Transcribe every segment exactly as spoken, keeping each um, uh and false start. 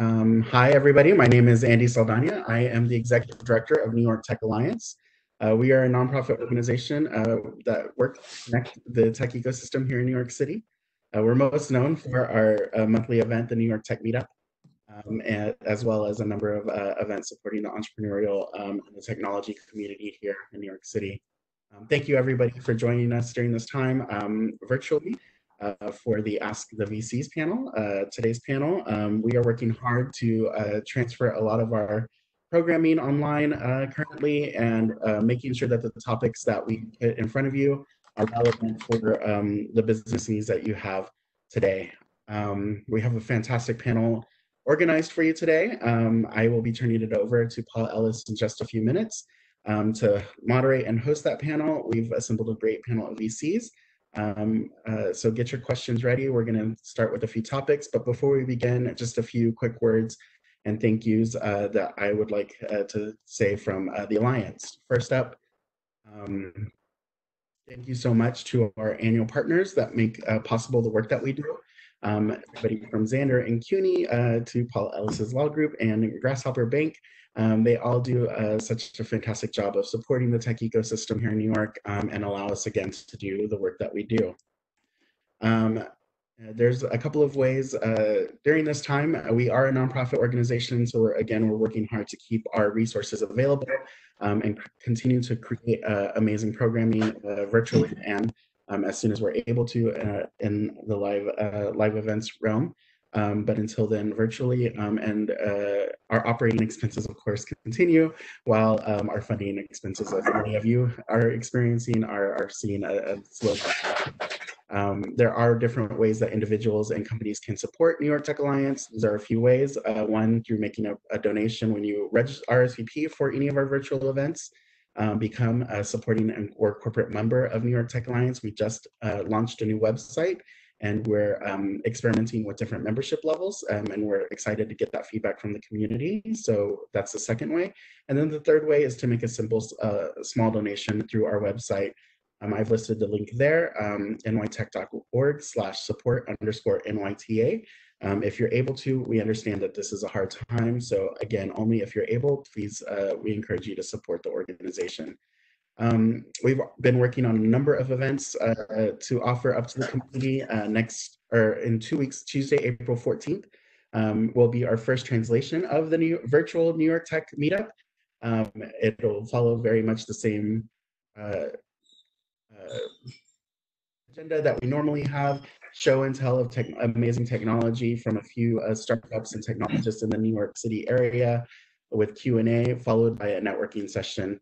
Um, hi, everybody. My name is Andy Saldana. I am the Executive Director of New York Tech Alliance. Uh, we are a nonprofit organization uh, that works to connect the tech ecosystem here in New York City. Uh, we're most known for our uh, monthly event, the New York Tech Meetup, um, and, as well as a number of uh, events supporting the entrepreneurial um, and the technology community here in New York City. Um, thank you, everybody, for joining us during this time um, virtually. Uh, for the Ask the V Cs panel, uh, today's panel. Um, we are working hard to uh, transfer a lot of our programming online uh, currently and uh, making sure that the topics that we put in front of you are relevant for um, the business needs that you have today. Um, we have a fantastic panel organized for you today. Um, I will be turning it over to Paul Ellis in just a few minutes um, to moderate and host that panel. We've assembled a great panel of V Cs. Um, uh, so get your questions ready. We're going to start with a few topics, but before we begin, just a few quick words and thank yous uh, that I would like uh, to say from uh, the Alliance. First up, um, thank you so much to our annual partners that make uh, possible the work that we do. Um, everybody from Xander and C U N Y uh, to Paul Ellis Law Group and Crosshopper Bank. Um, they all do uh, such a fantastic job of supporting the tech ecosystem here in New York um, and allow us again to do the work that we do. Um, there's a couple of ways uh, during this time. We are a nonprofit organization, so we're, again, we're working hard to keep our resources available um, and continue to create uh, amazing programming uh, virtually and um, as soon as we're able to uh, in the live, uh, live events realm. Um, but until then, virtually, um, and uh, our operating expenses, of course, continue, while um, our funding expenses, as many of you are experiencing, are, are seeing a, a slow decline. Um, there are different ways that individuals and companies can support New York Tech Alliance. There are a few ways. Uh, one, through making a, a donation when you register R S V P for any of our virtual events. Um, become a supporting or corporate member of New York Tech Alliance. We just uh, launched a new website, and we're um, experimenting with different membership levels, um, and we're excited to get that feedback from the community. So that's the second way. And then the third way is to make a simple uh, small donation through our website. Um, I've listed the link there, um, nytech.org slash support underscore NYTA. Um, if you're able to, we understand that this is a hard time. So again, only if you're able, please, uh, we encourage you to support the organization. Um, we've been working on a number of events uh, to offer up to the community. Uh, next, or in two weeks, Tuesday, April fourteenth, um, will be our first translation of the new virtual New York Tech Meetup. Um, it'll follow very much the same uh, uh, agenda that we normally have: show and tell of tech, amazing technology from a few uh, startups and technologists in the New York City area, with Q and A, followed by a networking session.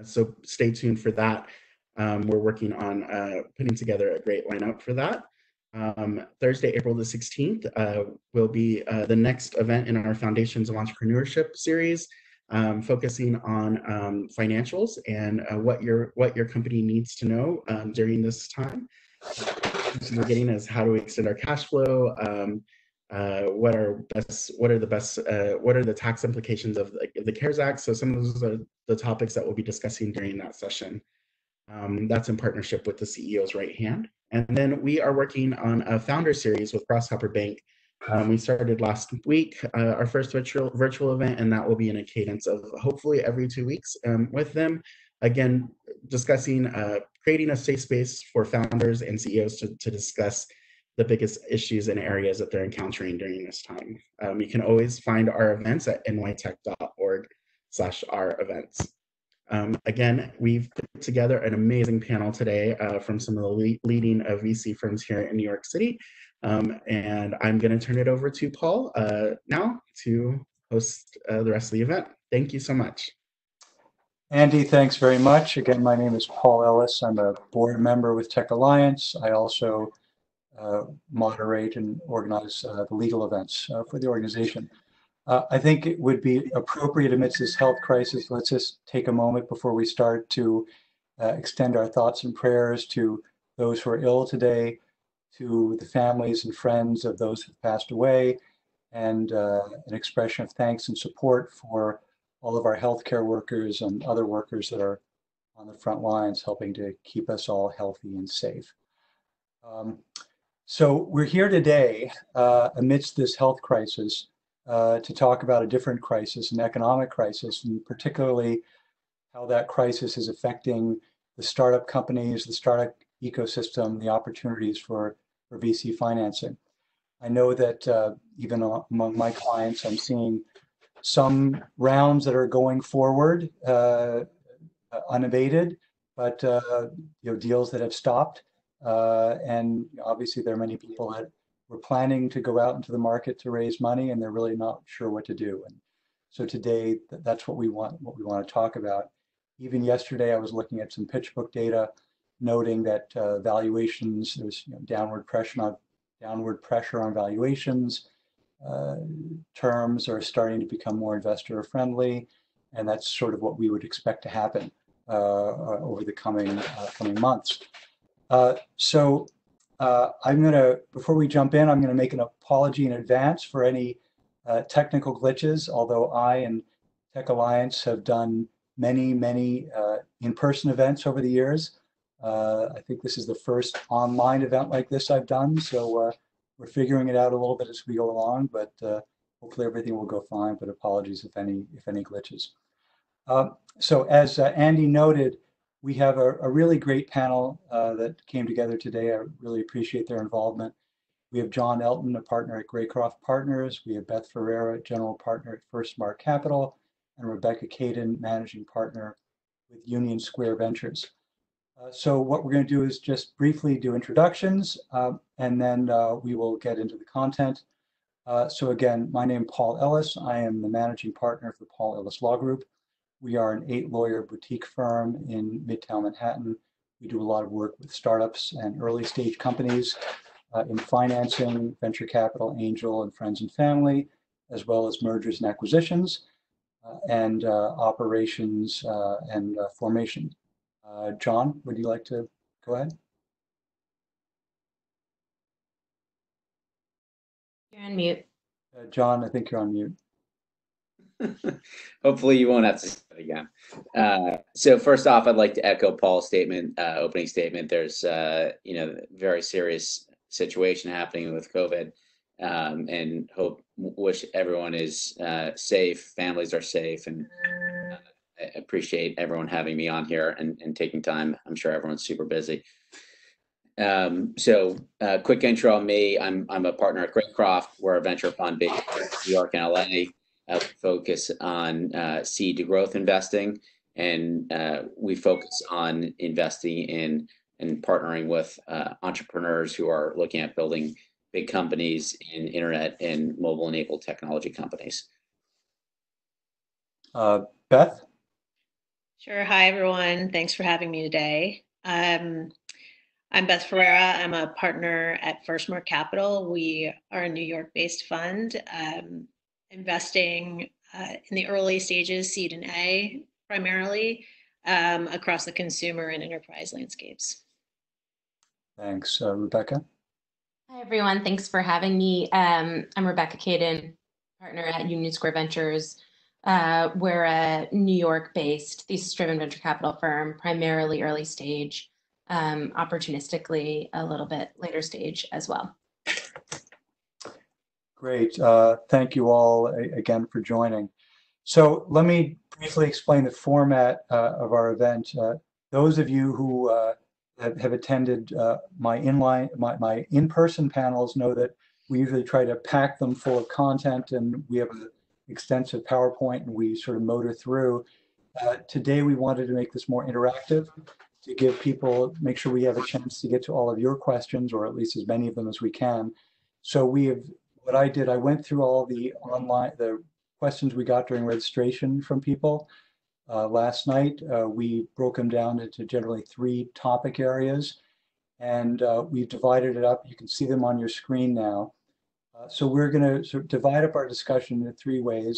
Uh, so stay tuned for that. Um, we're working on uh, putting together a great lineup for that. Um, Thursday, April the sixteenth, uh, will be uh, the next event in our Foundations of Entrepreneurship series, um, focusing on um, financials and uh, what your what your company needs to know um, during this time. So we're getting is how do we extend our cash flow? Um, Uh, what are best? What are the best? Uh, what are the tax implications of the, the CARES Act? So some of those are the topics that we'll be discussing during that session. Um, that's in partnership with the C E O's Right Hand. And then we are working on a founder series with Crosshopper Bank. Um, we started last week uh, our first virtual virtual event, and that will be in a cadence of hopefully every two weeks um, with them. Again, discussing uh, creating a safe space for founders and C E Os to, to discuss the biggest issues and areas that they're encountering during this time. Um, you can always find our events at nytech.org slash our events. Um, again, we've put together an amazing panel today uh, from some of the le leading uh, V C firms here in New York City. Um, and I'm going to turn it over to Paul uh, now to host uh, the rest of the event. Thank you so much. Andy, thanks very much. Again, my name is Paul Ellis. I'm a board member with Tech Alliance. I also Uh, moderate and organize uh, the legal events uh, for the organization. Uh, I think it would be appropriate amidst this health crisis, let's just take a moment before we start to uh, extend our thoughts and prayers to those who are ill today, to the families and friends of those who have passed away, and uh, an expression of thanks and support for all of our healthcare workers and other workers that are on the front lines helping to keep us all healthy and safe. Um, So we're here today uh, amidst this health crisis uh, to talk about a different crisis, an economic crisis, and particularly how that crisis is affecting the startup companies, the startup ecosystem, the opportunities for, for V C financing. I know that uh, even among my clients, I'm seeing some rounds that are going forward uh, unabated, but uh, you know, deals that have stopped. Uh, and obviously there are many people that were planning to go out into the market to raise money, and they're really not sure what to do. And so today, that's what we want, what we want to talk about. Even yesterday, I was looking at some PitchBook data, noting that uh, valuations, there's you know, downward pressure on downward pressure on valuations. Uh, terms are starting to become more investor friendly, and that's sort of what we would expect to happen uh, over the coming uh, coming months. Uh, so uh, I'm going to, before we jump in, I'm going to make an apology in advance for any uh, technical glitches, although I and Tech Alliance have done many, many uh, in-person events over the years. Uh, I think this is the first online event like this I've done, so uh, we're figuring it out a little bit as we go along, but uh, hopefully everything will go fine, but apologies if any, if any glitches. Uh, so as uh, Andy noted, we have a, a really great panel uh, that came together today. I really appreciate their involvement. We have John Elton, a partner at Greycroft Partners. We have Beth Ferreira, general partner at FirstMark Capital, and Rebecca Kaden, managing partner with Union Square Ventures. Uh, so what we're going to do is just briefly do introductions, uh, and then uh, we will get into the content. Uh, so again, my name is Paul Ellis. I am the managing partner for the Paul Ellis Law Group. We are an eight-lawyer boutique firm in Midtown Manhattan. We do a lot of work with startups and early-stage companies uh, in financing, venture capital, angel, and friends and family, as well as mergers and acquisitions, uh, and uh, operations uh, and uh, formation. Uh, John, would you like to go ahead? You're on mute. Uh, John, I think you're on mute. Hopefully you won't have to say it again. Uh, so first off, I'd like to echo Paul's statement, uh, opening statement. There's, uh, you know, very serious situation happening with COVID, um, and hope, wish everyone is uh, safe, families are safe, and uh, I appreciate everyone having me on here and, and taking time. I'm sure everyone's super busy. Um, so uh, quick intro on me. I'm, I'm a partner at Greycroft. We're a venture fund based in New York and L A. Uh, focus on uh, seed to growth investing, and uh, we focus on investing in and partnering with uh, entrepreneurs who are looking at building big companies in internet and mobile-enabled technology companies. Uh, Beth? Sure. Hi, everyone. Thanks for having me today. Um, I'm Beth Ferreira. I'm a partner at FirstMark Capital. We are a New York-based fund. Um, investing uh, in the early stages, seed and A primarily, um, across the consumer and enterprise landscapes. Thanks. Uh, Rebecca? Hi, everyone. Thanks for having me. Um, I'm Rebecca Kaden, partner at Union Square Ventures. Uh, we're a New York-based, thesis-driven venture capital firm, primarily early stage, um, opportunistically a little bit later stage as well. Great. Uh, thank you all again for joining. So let me briefly explain the format uh, of our event. Uh, those of you who uh, have, have attended uh, my inline, my, my in-person panels know that we usually try to pack them full of content, and we have an extensive PowerPoint, and we sort of motor through. Uh, today, we wanted to make this more interactive to give people, make sure we have a chance to get to all of your questions, or at least as many of them as we can. So we have What I did, I went through all the online, the questions we got during registration from people uh, last night. Uh, we broke them down into generally three topic areas, and uh, we've divided it up. You can see them on your screen now. Uh, so we're going to sort of divide up our discussion in three ways.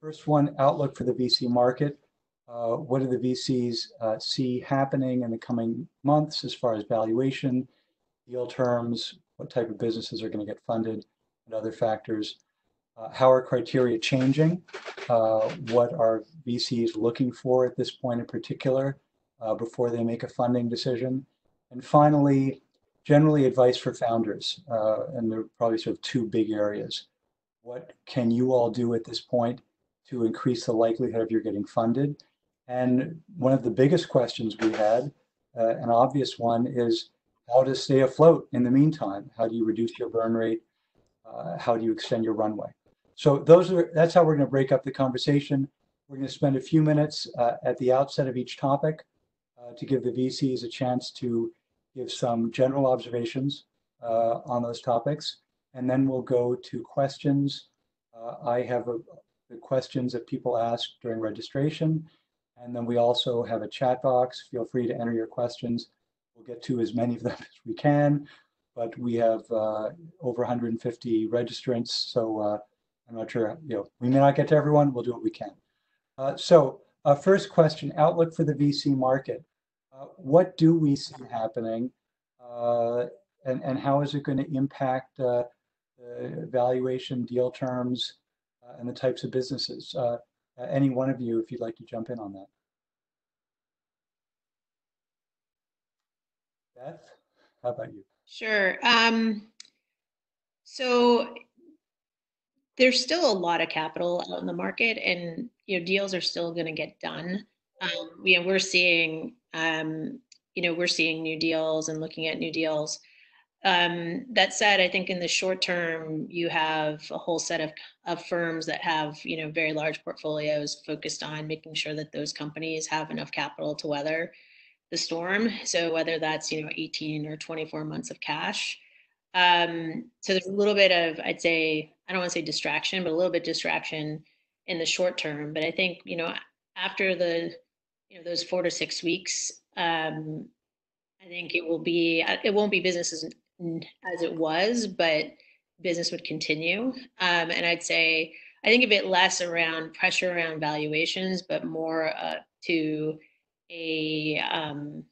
First one, outlook for the V C market. Uh, what do the V Cs uh, see happening in the coming months as far as valuation, deal terms, what type of businesses are going to get funded, and other factors. Uh, how are criteria changing? Uh, what are V Cs looking for at this point in particular uh, before they make a funding decision? And finally, generally advice for founders. Uh, and there are probably sort of two big areas. what can you all do at this point to increase the likelihood of your getting funded? And one of the biggest questions we had, uh, an obvious one, is how to stay afloat in the meantime. How do you reduce your burn rate? Uh, how do you extend your runway? So those are, that's how we're going to break up the conversation. We're going to spend a few minutes uh, at the outset of each topic uh, to give the V Cs a chance to give some general observations uh, on those topics. And then we'll go to questions. Uh, I have a, the questions that people asked during registration. And then we also have a chat box. Feel free to enter your questions. We'll get to as many of them as we can. But we have uh, over one hundred fifty registrants. So uh, I'm not sure, you know, we may not get to everyone. We'll do what we can. Uh, so uh, first question, outlook for the V C market. Uh, what do we see happening? Uh, and, and how is it going to impact uh, the valuation, deal terms, uh, and the types of businesses? Uh, any one of you, if you'd like to jump in on that. Beth, how about you? Sure. Um, so there's still a lot of capital out in the market, and you know, deals are still going to get done. Um, you know, we're seeing, um, you know, we're seeing new deals and looking at new deals. Um, that said, I think in the short term, you have a whole set of, of firms that have, you know, very large portfolios focused on making sure that those companies have enough capital to weather the storm. So whether that's, you know, eighteen or twenty-four months of cash. Um, so there's a little bit of, I'd say, I don't want to say distraction, but a little bit distraction in the short term. But I think, you know, after the, you know, those four to six weeks, um, I think it will be, it won't be businesses as it was, but business would continue. Um, and I'd say, I think a bit less around pressure around valuations, but more uh, to a, um,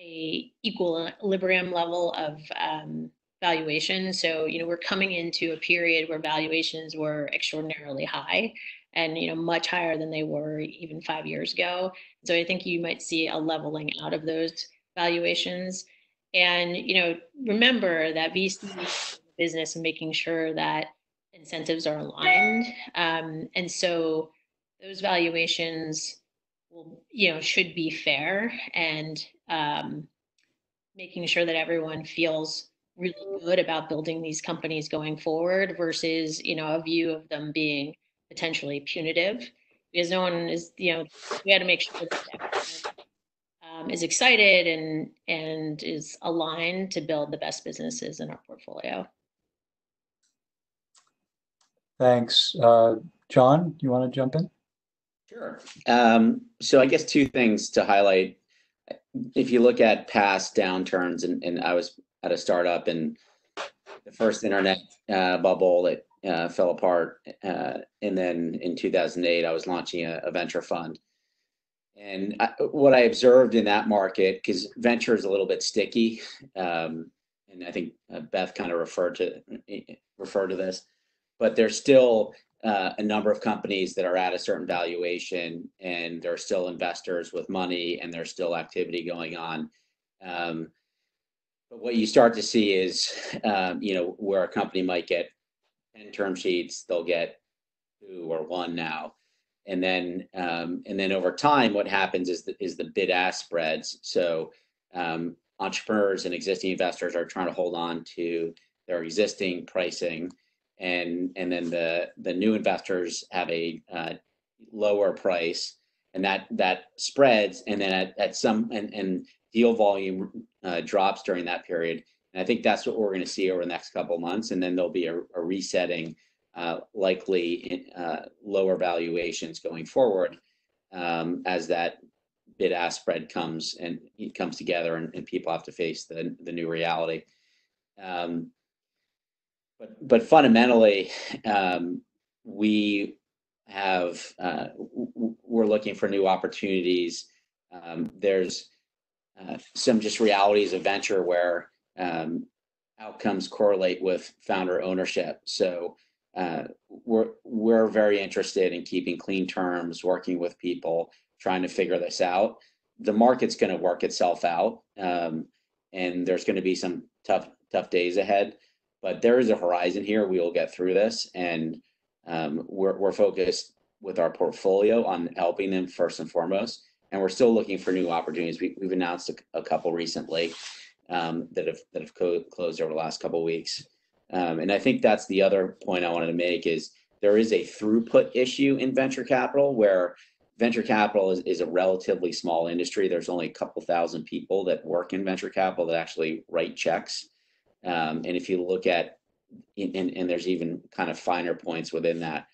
a equilibrium level of um, valuation. So, you know, we're coming into a period where valuations were extraordinarily high and, you know, much higher than they were even five years ago. So I think you might see a leveling out of those valuations. And, you know, remember that V C business and making sure that incentives are aligned. Um, and so those valuations will, you know, should be fair, and um, making sure that everyone feels really good about building these companies going forward versus, you know, a view of them being potentially punitive, because no one is, you know, we had to make sure that everyone um, is excited and and is aligned to build the best businesses in our portfolio. Thanks. Uh, John, do you want to jump in? Sure. Um, so I guess two things to highlight. If you look at past downturns, and, and I was at a startup in the first internet uh, bubble, it Uh, fell apart, uh, and then in two thousand eight I was launching a, a venture fund, and I, what I observed in that market, because venture is a little bit sticky, um, and I think uh, Beth kind of referred to referred to this, but there's still uh, a number of companies that are at a certain valuation, and there are still investors with money, and there's still activity going on. Um, but what you start to see is, um, you know, where a company might get and term sheets, they'll get two or one now, and then um, and then over time, what happens is the, is the bid-ask spreads. So um, entrepreneurs and existing investors are trying to hold on to their existing pricing, and and then the the new investors have a uh, lower price, and that that spreads, and then at, at some and, and deal volume uh, drops during that period. And I think that's what we're going to see over the next couple of months. And then there'll be a, a resetting, uh, likely in, uh, lower valuations going forward, um, as that bid-ask spread comes and it comes together, and, and people have to face the, the new reality. Um, but, but fundamentally, um, we have, uh, we're looking for new opportunities. Um, there's uh, some just realities of venture where Um, outcomes correlate with founder ownership. So uh, we're, we're very interested in keeping clean terms, working with people, trying to figure this out. The market's going to work itself out, um, and there's going to be some tough, tough days ahead. but there is a horizon here. We will get through this, and um, we're, we're focused with our portfolio on helping them first and foremost. And we're still looking for new opportunities. We, we've announced a, a couple recently um, that have that have co closed over the last couple of weeks. Um, and I think that's the other point I wanted to make is there is a throughput issue in venture capital, where venture capital is, is a relatively small industry. There's only a couple thousand people that work in venture capital that actually write checks. Um, and if you look at, and, and there's even kind of finer points within that.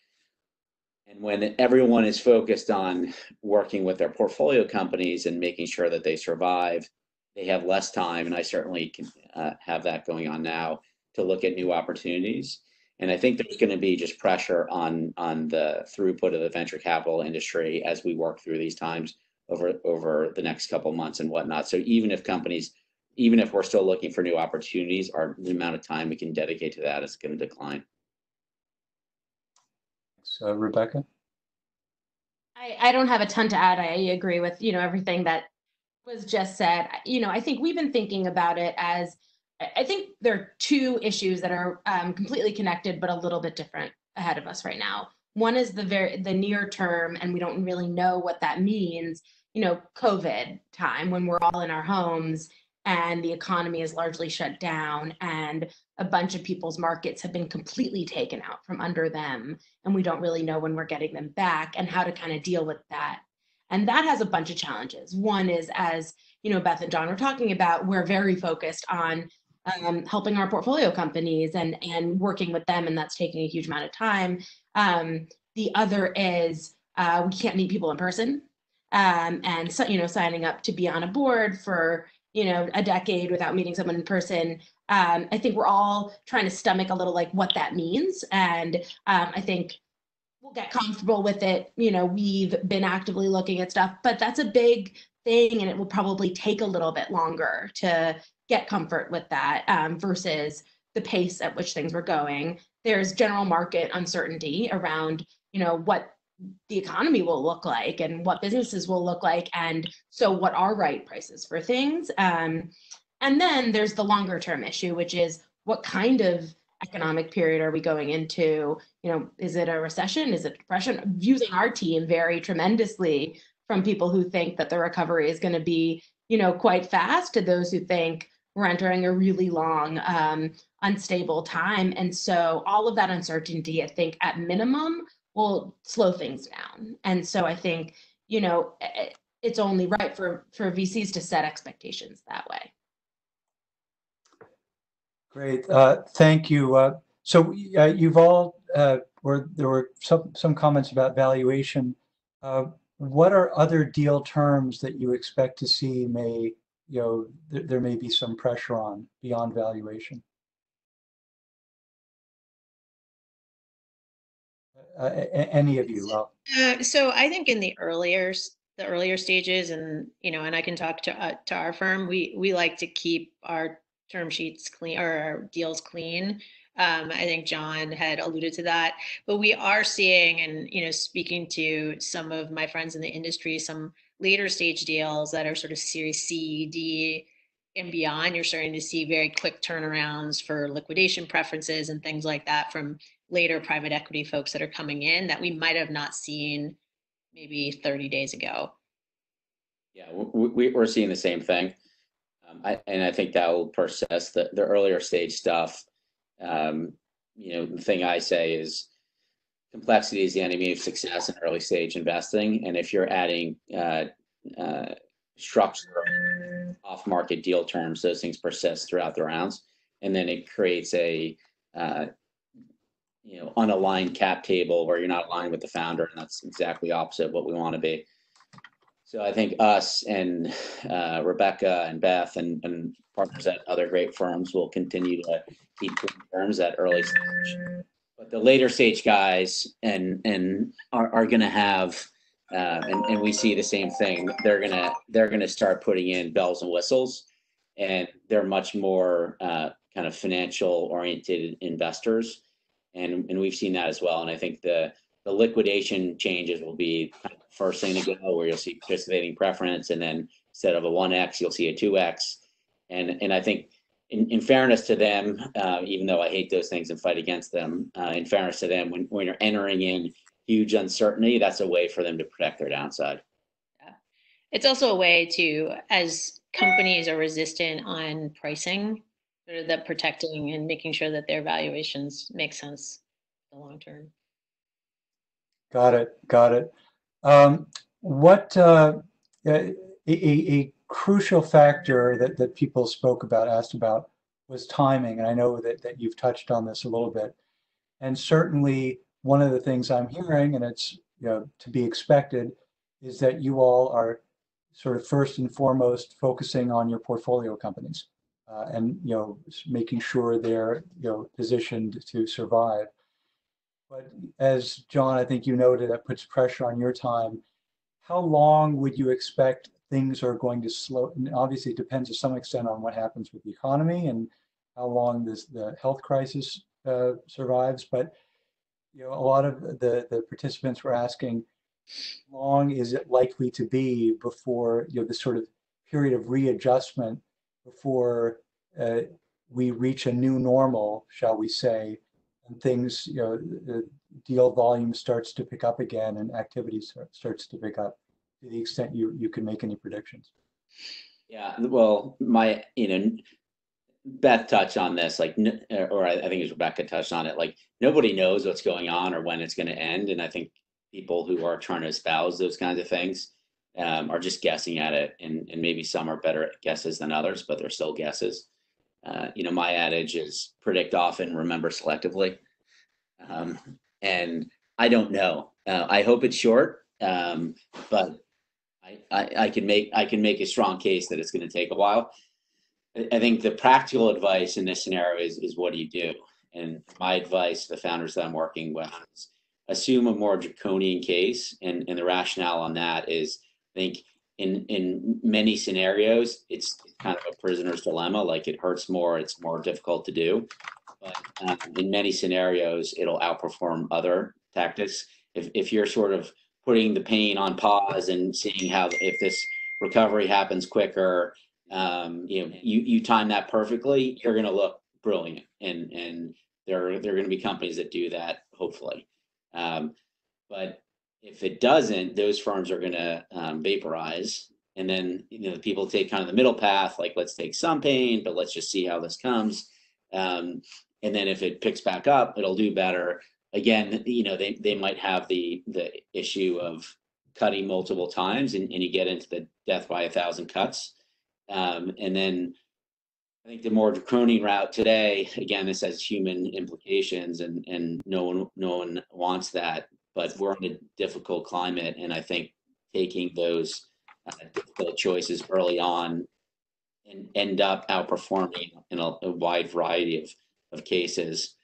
And when everyone is focused on working with their portfolio companies and making sure that they survive, they have less time, and I certainly can uh, have that going on now, to look at new opportunities. And I think there's going to be just pressure on on the throughput of the venture capital industry as we work through these times over over the next couple of months and whatnot. So even if companies, even if we're still looking for new opportunities, our the amount of time we can dedicate to that is going to decline. So, Rebecca? I, I don't have a ton to add. I agree with, you know, everything that was just said. You know, I think we've been thinking about it as, I think there are two issues that are um, completely connected, but a little bit different ahead of us right now. One is the very, the near term, and we don't really know what that means, you know, COVID time, when we're all in our homes and the economy is largely shut down and a bunch of people's markets have been completely taken out from under them, and we don't really know when we're getting them back and how to kind of deal with that. And that has a bunch of challenges. One is, as you know, Beth and John were talking about, we're very focused on Um, helping our portfolio companies and, and working with them, and that's taking a huge amount of time. Um, the other is uh, we can't meet people in person, um, and so, you know, signing up to be on a board for, you know, a decade without meeting someone in person. Um, I think we're all trying to stomach a little like what that means, and um, I think we'll get comfortable with it. You know, we've been actively looking at stuff, but that's a big thing, and it will probably take a little bit longer to get comfort with that um, versus the pace at which things were going. There's general market uncertainty around, you know, what the economy will look like and what businesses will look like, and so what are right prices for things. Um, and then there's the longer term issue, which is what kind of economic period are we going into? You know, is it a recession? Is it a depression? Views on our team vary tremendously from people who think that the recovery is going to be, you know, quite fast to those who think we're entering a really long, um, unstable time. And so all of that uncertainty, I think, at minimum, will slow things down. And so I think, you know, it, it's only right for, for V Cs to set expectations that way. Great. Uh, thank you. Uh, so uh, you've all, uh, or there were some, some comments about valuation. Uh, What are other deal terms that you expect to see may, you know, th there may be some pressure on beyond valuation? Uh, any of you? Well, uh, so I think in the earlier the earlier stages, and you know, and I can talk to uh, to our firm. We we like to keep our term sheets clean, or our deals clean. Um, I think John had alluded to that, but we are seeing, and you know, speaking to some of my friends in the industry, some later stage deals that are sort of Series C, D, and beyond. You're starting to see very quick turnarounds for liquidation preferences and things like that from later private equity folks that are coming in that we might have not seen maybe thirty days ago. Yeah, we, we're seeing the same thing, um, I, and I think that will persist. The, the earlier stage stuff. Um, you know, the thing I say is complexity is the enemy of success in early stage investing. And if you're adding uh, uh, structure, off market deal terms, those things persist throughout the rounds. And then it creates a, uh, you know, unaligned cap table where you're not aligned with the founder. And that's exactly opposite of what we want to be. So I think us and uh, Rebecca and Beth and, and partners at other great firms will continue to keep firms at early stage. But the later stage guys and and are, are going to have, uh, and, and we see the same thing. They're gonna they're gonna start putting in bells and whistles, and they're much more uh, kind of financial oriented investors, and and we've seen that as well. And I think the The liquidation changes will be kind of the first thing to go, where you'll see participating preference, and then instead of a one X, you'll see a two X. And and I think in, in fairness to them, uh, even though I hate those things and fight against them, uh, in fairness to them, when, when you're entering in huge uncertainty, that's a way for them to protect their downside. Yeah. It's also a way to, as companies are resistant on pricing, sort of the protecting and making sure that their valuations make sense in the long term. Got it. Got it. Um, what uh, a, a, a crucial factor that, that people spoke about, asked about, was timing. And I know that, that you've touched on this a little bit. And certainly one of the things I'm hearing, and it's, you know, to be expected, is that you all are sort of first and foremost focusing on your portfolio companies uh, and, you know, making sure they're, you know, positioned to survive. But as John, I think you noted, that puts pressure on your time. How long would you expect things are going to slow? And obviously, it depends to some extent on what happens with the economy and how long this the health crisis uh, survives. But you know, a lot of the the participants were asking, how long is it likely to be before, you know, this sort of period of readjustment before uh, we reach a new normal, shall we say? And things, you know, the deal volume starts to pick up again and activity starts to pick up, to the extent you, you can make any predictions. Yeah, well, my, you know, Beth touched on this, like, or I think it was Rebecca touched on it, like, nobody knows what's going on or when it's going to end. And I think people who are trying to espouse those kinds of things um, are just guessing at it. And, and maybe some are better at guesses than others, but they're still guesses. Uh, you know, my adage is predict often, remember selectively. Um, and I don't know. Uh, I hope it's short, um, but I, I, I can make I can make a strong case that it's going to take a while. I, I think the practical advice in this scenario is, is what do you do? And my advice to the founders that I'm working with is assume a more draconian case. And, and the rationale on that is, I think, In, in many scenarios, it's kind of a prisoner's dilemma, like it hurts more, it's more difficult to do. But um, in many scenarios, it'll outperform other tactics. If, if you're sort of putting the pain on pause and seeing how, if this recovery happens quicker, um, you know, you, you time that perfectly, you're gonna look brilliant. And, and there, there are gonna be companies that do that, hopefully. Um, but if it doesn't, those firms are going to um, vaporize, and then, you know, the people take kind of the middle path, like let's take some pain, but let's just see how this comes. Um, and then if it picks back up, it'll do better. Again, you know, they they might have the the issue of cutting multiple times, and, and you get into the death by a thousand cuts. Um, and then I think the more draconian route today, again, this has human implications, and and no one no one wants that. But we're in a difficult climate, and I think taking those uh, difficult choices early on and end up outperforming in a, a wide variety of, of cases.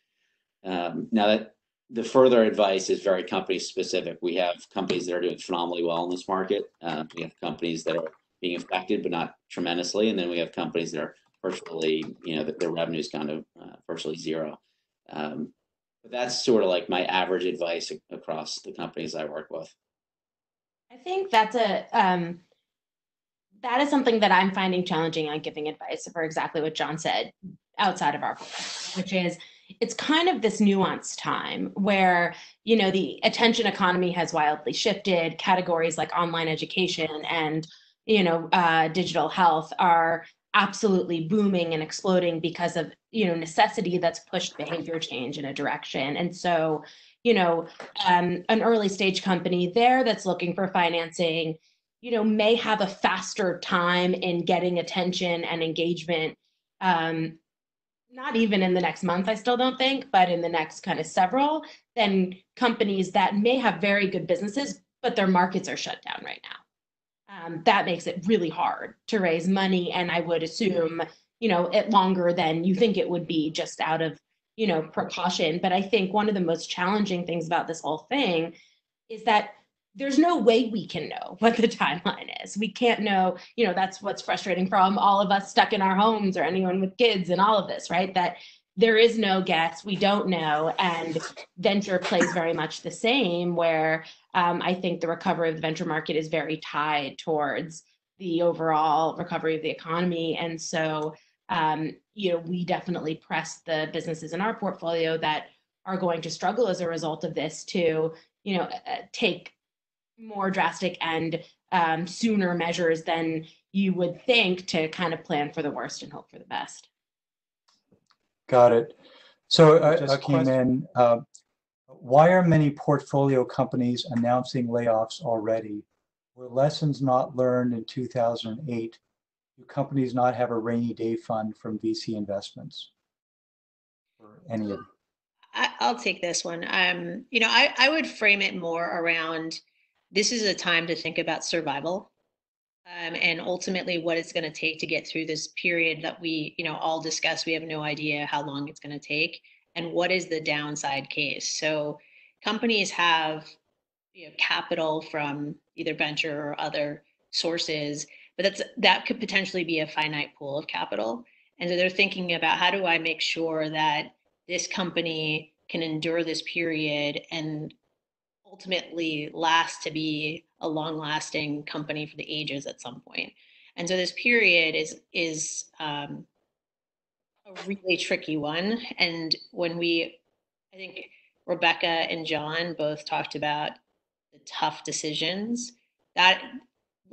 Um, now, that the further advice is very company specific. We have companies that are doing phenomenally well in this market. Uh, we have companies that are being affected, but not tremendously. And then we have companies that are virtually, you know, their revenue is kind of uh, virtually zero. Um, But that's sort of like my average advice across the companies I work with. I think that's a, um, that is something that I'm finding challenging on giving advice for exactly what John said outside of our portfolio, which is it's kind of this nuanced time where, you know, the attention economy has wildly shifted. Categories like online education and, you know, uh, digital health are absolutely booming and exploding because of, you know, necessity that's pushed behavior change in a direction. And so, you know, um, an early stage company there that's looking for financing, you know, may have a faster time in getting attention and engagement, um, not even in the next month, I still don't think, but in the next kind of several, than companies that may have very good businesses, but their markets are shut down right now. Um, that makes it really hard to raise money, and I would assume, you know, it longer than you think it would be, just out of, you know, precaution. But I think one of the most challenging things about this whole thing is that there's no way we can know what the timeline is. We can't know, you know, that's what's frustrating from all of us stuck in our homes, or anyone with kids and all of this, right? That there is no guess, we don't know. And venture plays very much the same, where um, I think the recovery of the venture market is very tied towards the overall recovery of the economy. And so um, you know, we definitely press the businesses in our portfolio that are going to struggle as a result of this to, you know, take more drastic and um, sooner measures than you would think to kind of plan for the worst and hope for the best. Got it. So I, I came in, uh, why are many portfolio companies announcing layoffs already? Were lessons not learned in two thousand eight? Do companies not have a rainy day fund from V C investments? Or any of them? I'll take this one. Um, you know, I, I would frame it more around, this is a time to think about survival um, and ultimately what it's going to take to get through this period that we, you know, all discuss. We have no idea how long it's going to take and what is the downside case. So companies have, you know, capital from either venture or other sources, but that's, that could potentially be a finite pool of capital. And so they're thinking about, how do I make sure that this company can endure this period and ultimately last to be a long-lasting company for the ages at some point. And so this period is is um, a really tricky one. And when we, I think Rebecca and John both talked about the tough decisions, that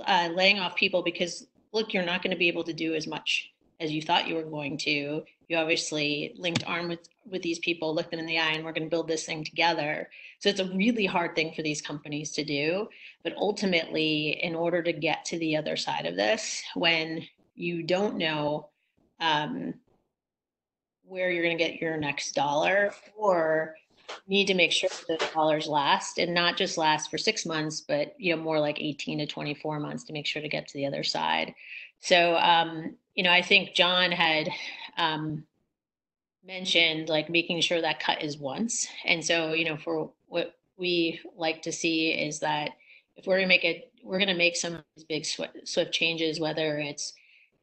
uh, laying off people, because look, you're not going to be able to do as much as you thought you were going to. You obviously linked arm with, with these people, looked them in the eye, and we're going to build this thing together. So it's a really hard thing for these companies to do. But ultimately, in order to get to the other side of this, when you don't know um, where you're going to get your next dollar, or need to make sure that the dollars last, and not just last for six months, but you know, more like eighteen to twenty-four months to make sure to get to the other side. So, um, you know, I think John had um, mentioned like making sure that cut is once. And so, you know, for what we like to see is that if we're gonna make it, we're gonna make some of these big swift, swift changes, whether it's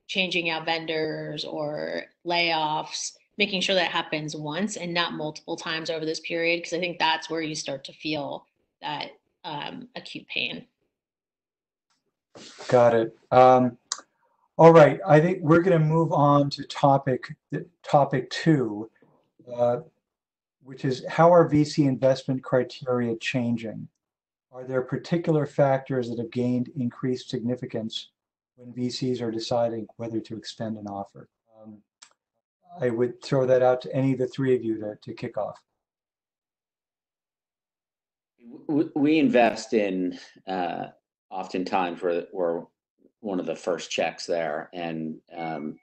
changing out vendors or layoffs, making sure that happens once and not multiple times over this period, because I think that's where you start to feel that um, acute pain. Got it. Um... All right, I think we're going to move on to topic topic two, uh, which is how are V C investment criteria changing? Are there particular factors that have gained increased significance when V Cs are deciding whether to extend an offer? Um, I would throw that out to any of the three of you to, to kick off. We invest in uh, oftentimes where, where one of the first checks there, and um,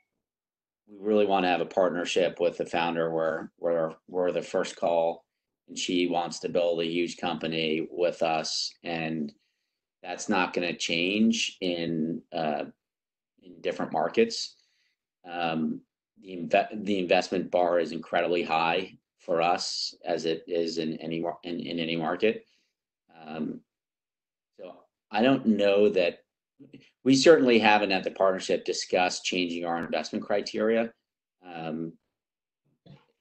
we really want to have a partnership with the founder where where we're the first call, and she wants to build a huge company with us, and that's not going to change in uh, in different markets. Um, the inve the investment bar is incredibly high for us, as it is in any in, in any market. Um, so I don't know that. We certainly haven't at the partnership discussed changing our investment criteria. Um,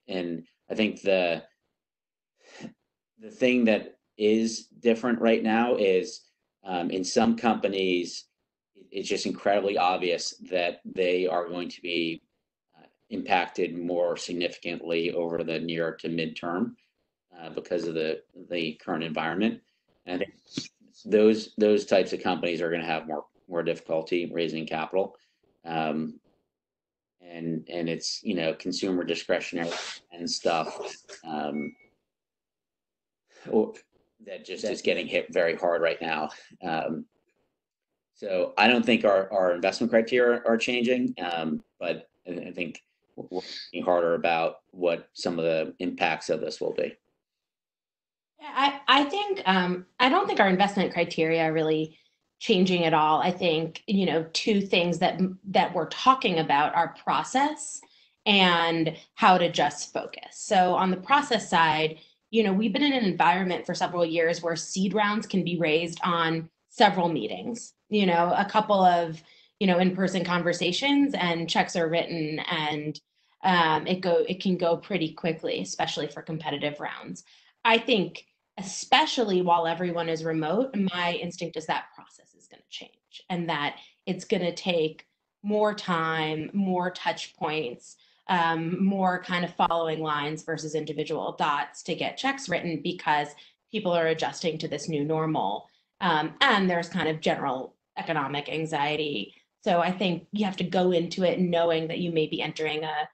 and I think the the thing that is different right now is um, in some companies, it's just incredibly obvious that they are going to be uh, impacted more significantly over the near to midterm uh, because of the, the current environment. And I think those those types of companies are going to have more more difficulty raising capital, um, and and it's, you know, consumer discretionary and stuff um, that just is getting hit very hard right now. Um, so I don't think our our investment criteria are changing, um, but I think we're thinking harder about what some of the impacts of this will be. I, I think, um, I don't think our investment criteria are really changing at all. I think, you know, two things that, that we're talking about are process and how to just focus. So on the process side, you know, we've been in an environment for several years where seed rounds can be raised on several meetings, you know, a couple of, you know, in-person conversations, and checks are written, and um, it go, it can go pretty quickly, especially for competitive rounds. I think, especially while everyone is remote, my instinct is that process is going to change, and that it's going to take more time, more touch points, um, more kind of following lines versus individual dots to get checks written because people are adjusting to this new normal. Um, and there's kind of general economic anxiety. So I think you have to go into it knowing that you may be entering a,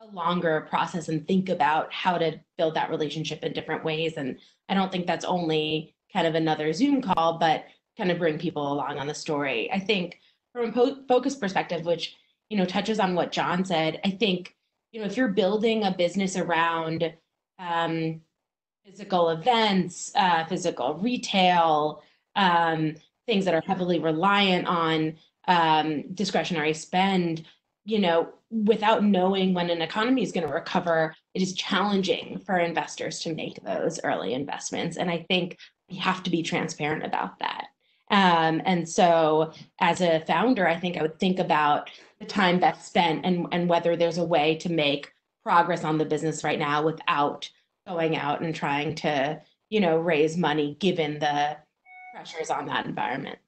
a longer process and think about how to build that relationship in different ways. And I don't think that's only kind of another Zoom call, but kind of bring people along on the story. I think from a po- focus perspective, which, you know, touches on what John said, I think, you know, if you're building a business around um, physical events, uh, physical retail, um, things that are heavily reliant on um, discretionary spend, you know, without knowing when an economy is going to recover, it is challenging for investors to make those early investments. And I think we have to be transparent about that. Um, and so as a founder, I think I would think about the time Beth spent and, and whether there's a way to make progress on the business right now without going out and trying to, you know, raise money given the pressures on that environment.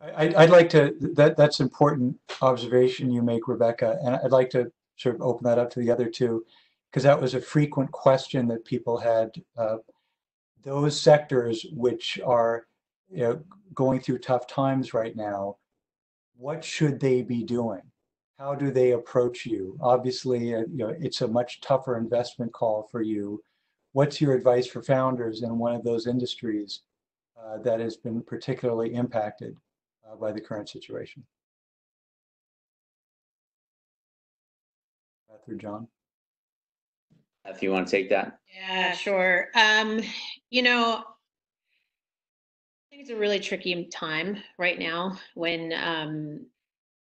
I, I'd like to, that, that's an important observation you make, Rebecca, and I'd like to sort of open that up to the other two, because that was a frequent question that people had. Uh, those sectors which are, you know, going through tough times right now, what should they be doing? How do they approach you? Obviously, uh, you know, it's a much tougher investment call for you. What's your advice for founders in one of those industries uh, that has been particularly impacted uh, by the current situation? Beth or John? If you want to take that. Yeah, sure. Um, you know, I think it's a really tricky time right now when um,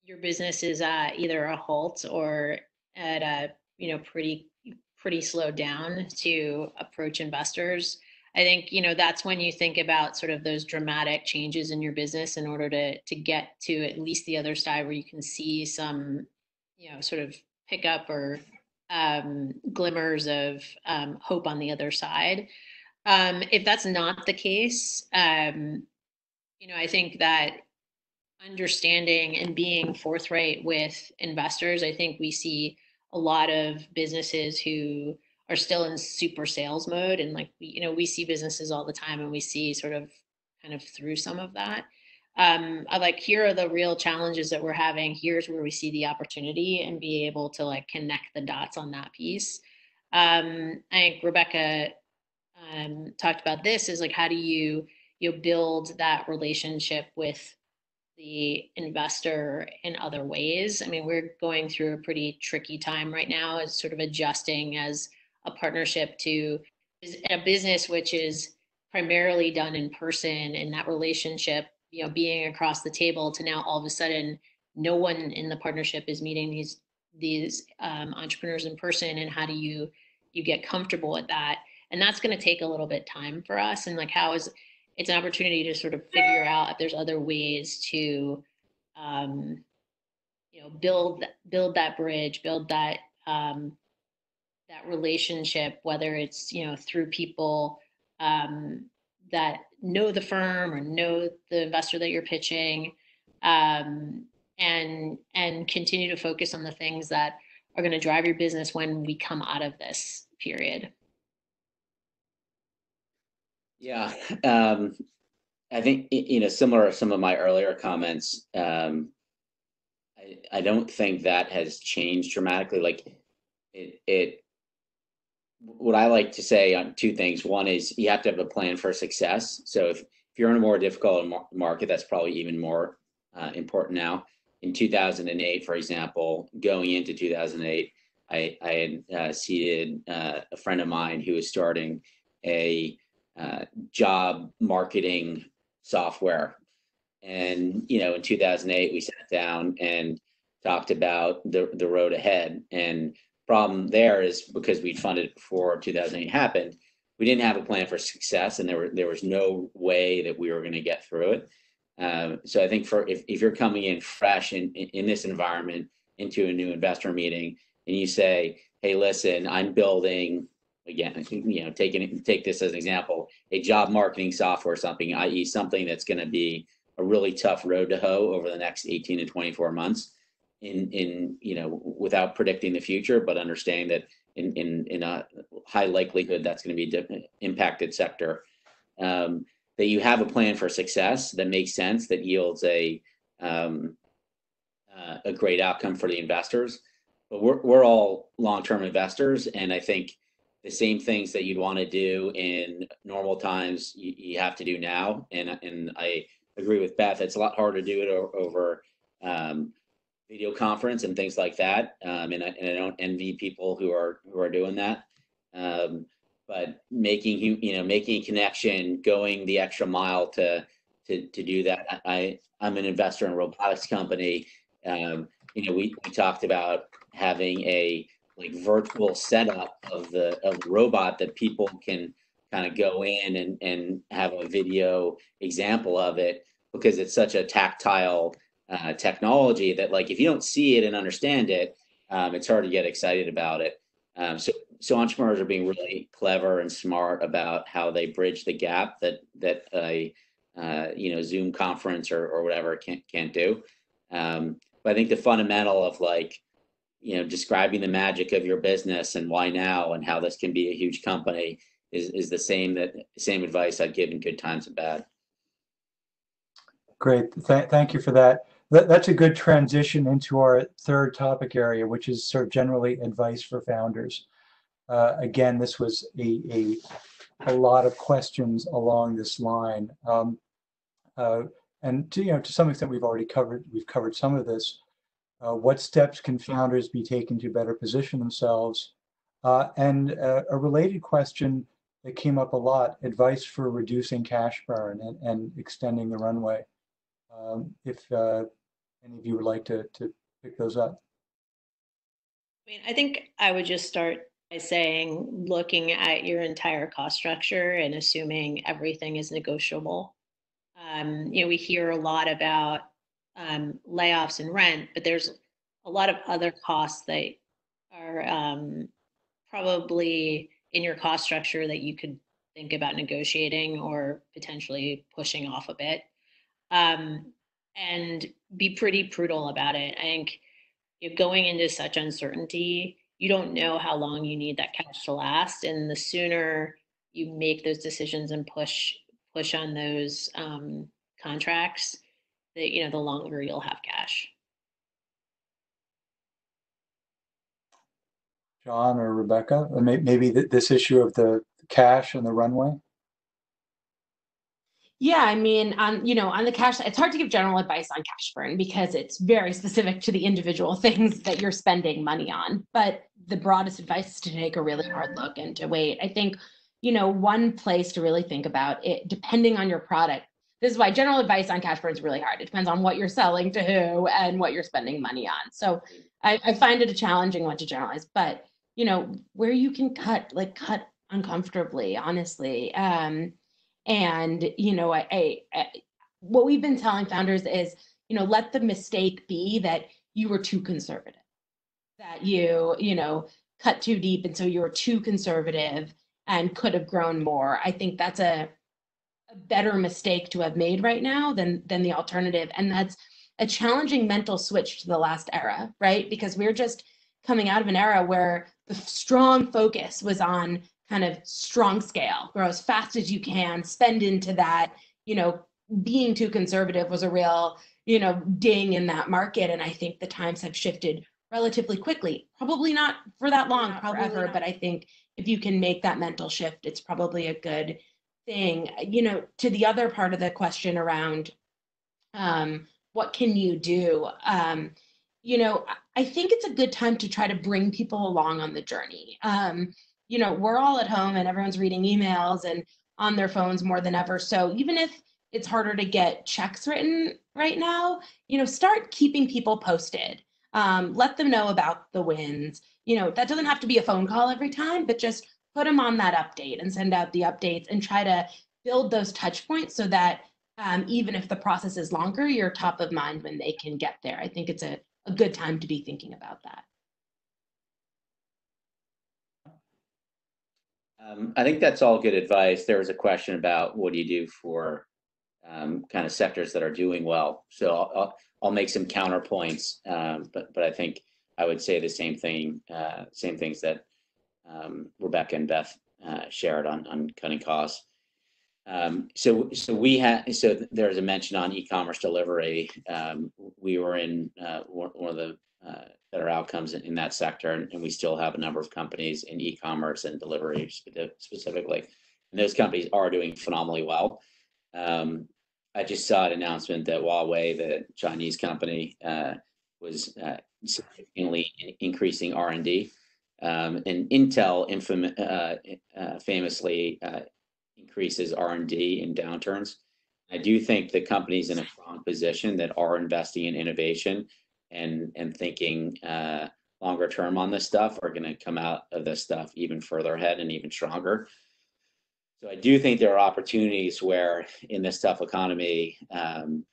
your business is uh, either a halt or at a, you know, pretty pretty slowed down to approach investors. I think, you know, that's when you think about sort of those dramatic changes in your business in order to to get to at least the other side where you can see some, you know, sort of pick up or um, glimmers of um, hope on the other side. Um, if that's not the case, um, you know, I think that understanding and being forthright with investors, I think we see a lot of businesses who are still in super sales mode. And like, you know, we see businesses all the time and we see sort of kind of through some of that. Um, I like, here are the real challenges that we're having. Here's where we see the opportunity and be able to like connect the dots on that piece. Um, I think Rebecca Um, talked about this is like, how do you you build that relationship with the investor in other ways? I mean, we're going through a pretty tricky time right now. It's sort of adjusting as a partnership to a business which is primarily done in person, and that relationship, you know, being across the table to now all of a sudden no one in the partnership is meeting these these um, entrepreneurs in person. And how do you you get comfortable with that? And that's going to take a little bit time for us. And like, how is it's an opportunity to sort of figure out if there's other ways to, um, you know, build build that bridge, build that um, that relationship, whether it's, you know, through people um, that know the firm or know the investor that you're pitching, um, and and continue to focus on the things that are going to drive your business when we come out of this period. Yeah, um, I think, you know, similar to some of my earlier comments, um, I, I don't think that has changed dramatically. Like it, it, what I like to say on two things. One is you have to have a plan for success. So if, if you're in a more difficult market, that's probably even more uh, important now. In two thousand eight, for example, going into two thousand eight, I, I had uh, seated uh, a friend of mine who was starting a Uh, job marketing software. And, you know, in two thousand eight, we sat down and talked about the, the road ahead. And problem there is because we funded before two thousand eight happened, we didn't have a plan for success, and there were, there was no way that we were going to get through it. Um, so I think for, if, if you're coming in fresh in, in, in this environment into a new investor meeting and you say, hey, listen, I'm building, again, you know, taking take this as an example, a job marketing software, something, that is something that's going to be a really tough road to hoe over the next eighteen to twenty-four months in, in you know, without predicting the future, but understanding that in, in, in a high likelihood that's going to be an impacted sector, um, that you have a plan for success that makes sense, that yields a, um, uh, a great outcome for the investors. But we're, we're all long-term investors, and I think the same things that you'd want to do in normal times, you, you have to do now. And, and I agree with Beth, it's a lot harder to do it over, over um, video conference and things like that. Um, and, I, and I don't envy people who are who are doing that. Um, but making you know making a connection, going the extra mile to to to do that. I I'm an investor in a robotics company. Um, you know, we, we talked about having a like virtual setup of the of the robot that people can kind of go in and, and have a video example of it, because it's such a tactile uh, technology that like, if you don't see it and understand it, um, it's hard to get excited about it. Um, so, so entrepreneurs are being really clever and smart about how they bridge the gap that, that a, uh, you know, Zoom conference or, or whatever can't, can't do. Um, but I think the fundamental of like, you know, describing the magic of your business and why now and how this can be a huge company is, is the same that same advice I'd give in good times and bad. Great. Th thank you for that. Th that's a good transition into our third topic area, which is sort of generally advice for founders. Uh, again, this was a, a, a lot of questions along this line. Um, uh, and to, you know, to some extent, we've already covered, we've covered some of this. Uh, what steps can founders be taking to better position themselves? Uh, and uh, a related question that came up a lot, advice for reducing cash burn and, and extending the runway. Um, if uh, any of you would like to, to pick those up. I mean, I think I would just start by saying, looking at your entire cost structure and assuming everything is negotiable. Um, you know, we hear a lot about Um, layoffs and rent, but there's a lot of other costs that are um, probably in your cost structure that you could think about negotiating or potentially pushing off a bit, um, and be pretty prudent about it. I think if going into such uncertainty, you don't know how long you need that cash to last, and the sooner you make those decisions and push push on those um, contracts, the, you know, the longer you'll have cash. John or Rebecca, maybe this issue of the cash and the runway? Yeah, I mean, on, you know, on the cash, it's hard to give general advice on cash burn because it's very specific to the individual things that you're spending money on. But the broadest advice is to take a really hard look and to wait. I think, you know, one place to really think about it, depending on your product, this is why general advice on cash burn is really hard. It depends on what you're selling to who and what you're spending money on. So I, I find it a challenging one to generalize, but you know, where you can cut, like cut uncomfortably, honestly. Um, and you know, I, I, I, what we've been telling founders is, you know, let the mistake be that you were too conservative, that you, you know, cut too deep. And so you were too conservative and could have grown more. I think that's a, a better mistake to have made right now than than the alternative, and that's a challenging mental switch to the last era, right? Because we're just coming out of an era where the strong focus was on kind of strong scale, grow as fast as you can, spend into that. You know, being too conservative was a real, you know, ding in that market, and I think the times have shifted relatively quickly. Probably not for that long, probably forever, but I think if you can make that mental shift, it's probably a good thing. You know, to the other part of the question around um, what can you do? Um, you know, I think it's a good time to try to bring people along on the journey. Um, you know, we're all at home and everyone's reading emails and on their phones more than ever. So even if it's harder to get checks written right now, you know, start keeping people posted. Um, let them know about the wins. You know, that doesn't have to be a phone call every time, but just put them on that update and send out the updates and try to build those touch points so that um, even if the process is longer, you're top of mind when they can get there. I think it's a, a good time to be thinking about that. Um, I think that's all good advice. There was a question about what do you do for um, kind of sectors that are doing well. So I'll, I'll, I'll make some counterpoints, um, but but I think I would say the same thing, uh, same things that um, Rebecca and Beth uh, shared on on cutting costs. Um, so so we had so there's a mention on e-commerce delivery. Um, we were in uh, one of the uh, better outcomes in, in that sector, and, and we still have a number of companies in e-commerce and delivery specifically. And those companies are doing phenomenally well. Um, I just saw an announcement that Huawei, the Chinese company, uh, was uh, significantly increasing R and D, um, and Intel infam uh, uh, famously uh, increases R and D in downturns. I do think the companies in a strong position that are investing in innovation and and thinking uh, longer term on this stuff are going to come out of this stuff even further ahead and even stronger. So I do think there are opportunities where in this tough economy, um,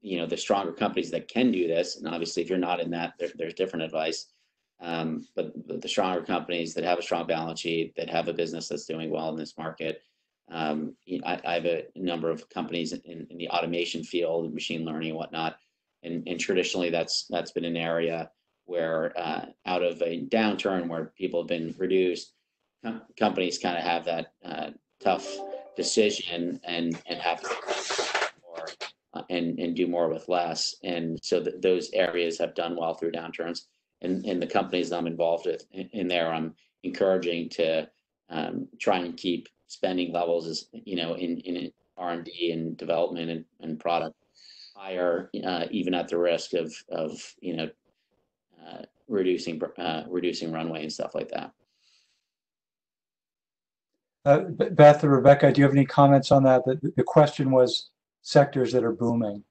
you know, the stronger companies that can do this, and obviously if you're not in that, there, there's different advice, um, but, but the stronger companies that have a strong balance sheet, that have a business that's doing well in this market. Um, you know, I, I have a number of companies in, in the automation field, machine learning and whatnot, and, and traditionally that's that's been an area where uh, out of a downturn where people have been reduced, companies kind of have that uh, tough decision and and have to more, uh, and and do more with less, and so th those areas have done well through downturns. And and the companies I'm involved with in, in there, I'm encouraging to um, try and keep spending levels, as you know, in in R and D and development and, and product higher, uh, even at the risk of of you know uh, reducing uh, reducing runway and stuff like that. Uh, Beth or Rebecca, do you have any comments on that? The, the question was sectors that are booming.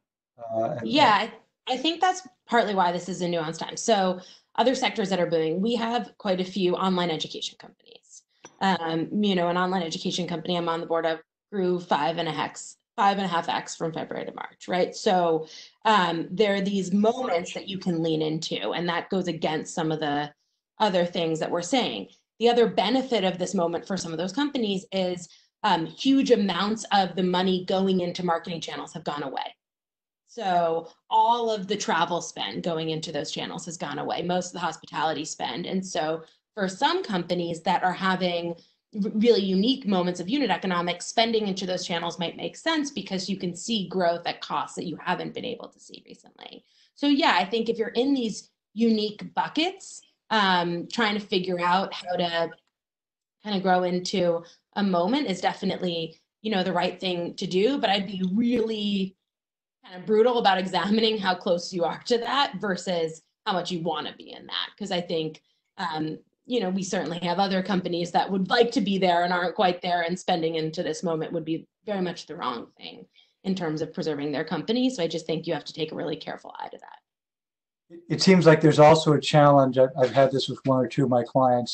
Uh, yeah, I, I think that's partly why this is a nuanced time. So other sectors that are booming, we have quite a few online education companies. Um, you know, an online education company I'm on the board of grew five and a hex, five and a half X from February to March, right? So um, there are these moments that you can lean into, and that goes against some of the other things that we're saying. The other benefit of this moment for some of those companies is um, huge amounts of the money going into marketing channels have gone away. So all of the travel spend going into those channels has gone away, most of the hospitality spend. And so for some companies that are having really unique moments of unit economics, spending into those channels might make sense because you can see growth at costs that you haven't been able to see recently. So yeah, I think if you're in these unique buckets, Um, trying to figure out how to kind of grow into a moment is definitely, you know, the right thing to do, but I'd be really kind of brutal about examining how close you are to that versus how much you want to be in that. Because I think, um, you know, we certainly have other companies that would like to be there and aren't quite there, and spending into this moment would be very much the wrong thing in terms of preserving their company. So I just think you have to take a really careful eye to that. It seems like there's also a challenge. I've had this with one or two of my clients.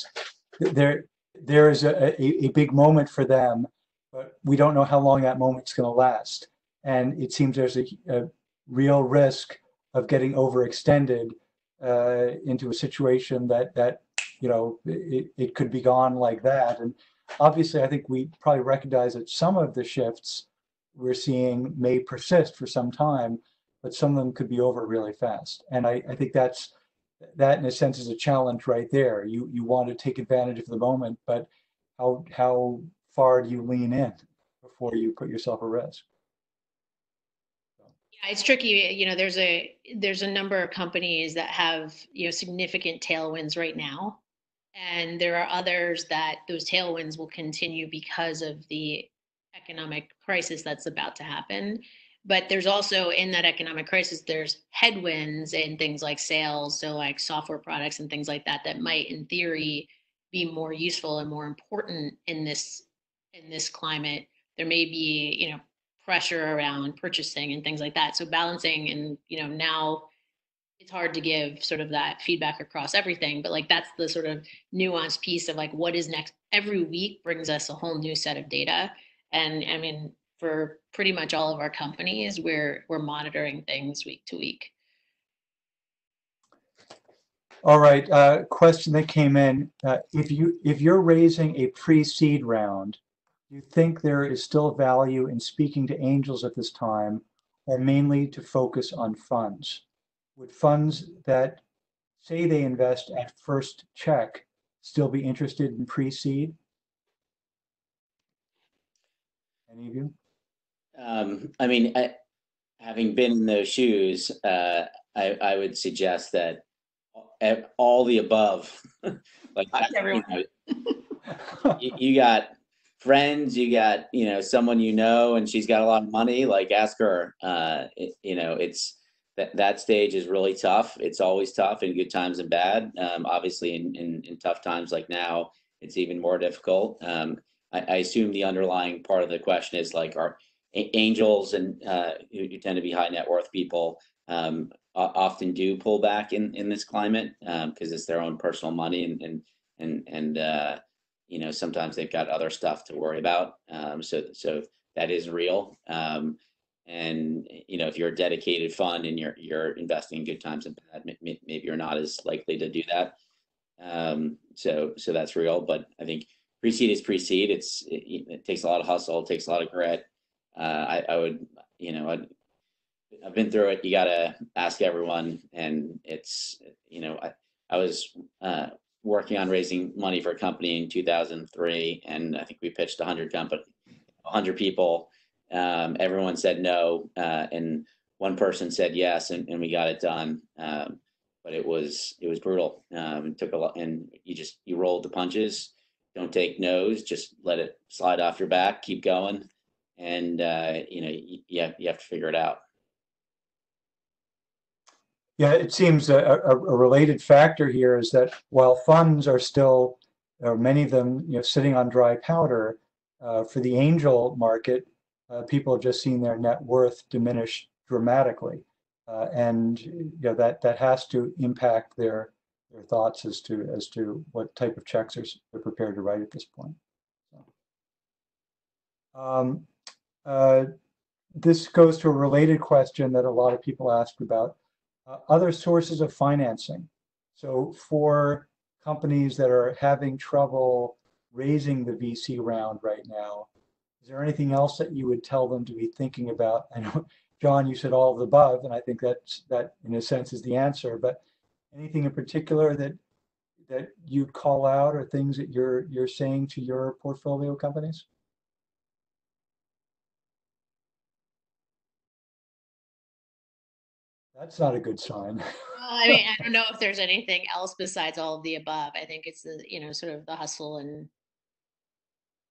There, there is a, a, a big moment for them, but we don't know how long that moment's going to last. And it seems there's a, a real risk of getting overextended uh, into a situation that, that you know, it, it could be gone like that. And obviously, I think we probably recognize that some of the shifts we're seeing may persist for some time, but some of them could be over really fast. And I, I think that's, that in a sense is a challenge right there. You you want to take advantage of the moment, but how, how far do you lean in before you put yourself at risk? Yeah, it's tricky. You know, there's a, there's a number of companies that have, you know, significant tailwinds right now. And there are others that those tailwinds will continue because of the economic crisis that's about to happen. But there's also, in that economic crisis, there's headwinds in things like sales, so like software products and things like that, that might, in theory, be more useful and more important in this in this climate. There may be, you know, pressure around purchasing and things like that. So balancing, and you know, now it's hard to give sort of that feedback across everything, but like that's the sort of nuanced piece of like what is next. Every week brings us a whole new set of data, and I mean, for pretty much all of our companies, we're we're monitoring things week to week. All right, uh, question that came in: uh, if you if you're raising a pre-seed round, Do you think there is still value in speaking to angels at this time, or mainly to focus on funds? Would funds that say they invest at first check still be interested in pre-seed? Any of you? Um, I mean, I, having been in those shoes, uh, I, I would suggest that all the above. Like everyone. You, know, you, you got friends, you got you know someone you know, and she's got a lot of money. Like ask her. Uh, it, you know, it's that that stage is really tough. It's always tough in good times and bad. Um, obviously, in, in in tough times like now, it's even more difficult. Um, I, I assume the underlying part of the question is like, are angels and uh, who, who tend to be high net worth people um, often do pull back in in this climate because um, it's their own personal money and and and and uh, you know sometimes they've got other stuff to worry about. Um, so so that is real. Um, and you know if you're a dedicated fund and you're you're investing in good times and bad, maybe you're not as likely to do that. Um, so so that's real. But I think pre-seed is pre-seed. It's it, it takes a lot of hustle. It takes a lot of grit. Uh, I, I would, you know, I'd, I've been through it. You gotta ask everyone, and it's, you know, I, I was uh, working on raising money for a company in two thousand three, and I think we pitched one hundred company, one hundred people. Um, everyone said no, uh, and one person said yes, and, and we got it done. Um, but it was it was brutal. Um, it took a lot, and you just you rolled the punches. Don't take no's. Just let it slide off your back. Keep going. And, uh, you know, you, you, have, you have to figure it out. Yeah, it seems a, a, a related factor here is that while funds are still, or many of them, you know, sitting on dry powder, uh, for the angel market, uh, people have just seen their net worth diminish dramatically. Uh, and, you know, that, that has to impact their, their thoughts as to, as to what type of checks are, they're prepared to write at this point. Um, Uh, this goes to a related question that a lot of people ask about uh, other sources of financing. So for companies that are having trouble raising the V C round right now, is there anything else that you would tell them to be thinking about? I know, John, you said all of the above, and I think that's, that in a sense is the answer, but anything in particular that that you'd call out or things that you're you're saying to your portfolio companies? That's not a good sign. I mean, I don't know if there's anything else besides all of the above. I think it's the, you know, sort of the hustle and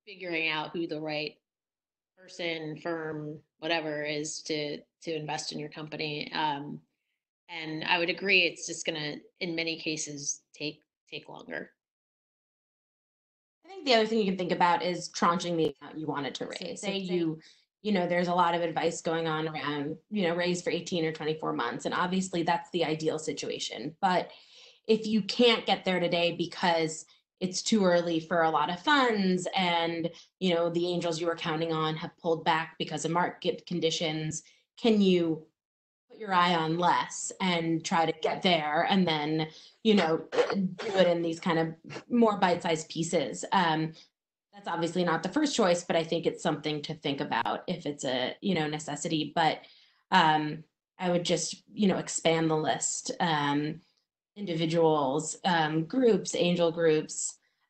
figuring out who the right person, firm, whatever is to to invest in your company. Um, and I would agree, it's just going to, in many cases, take take longer. I think the other thing you can think about is tranching the amount you wanted to raise. Say you. You know, there's a lot of advice going on around, you know, raise for eighteen or twenty-four months. And obviously that's the ideal situation. But if you can't get there today because it's too early for a lot of funds and, you know, the angels you were counting on have pulled back because of market conditions, can you put your eye on less and try to get there and then, you know, do it in these kind of more bite-sized pieces? Um, That's obviously not the first choice, but I think it's something to think about if it's a, you know, necessity. But um, I would just, you know, expand the list, um, individuals, um, groups, angel groups,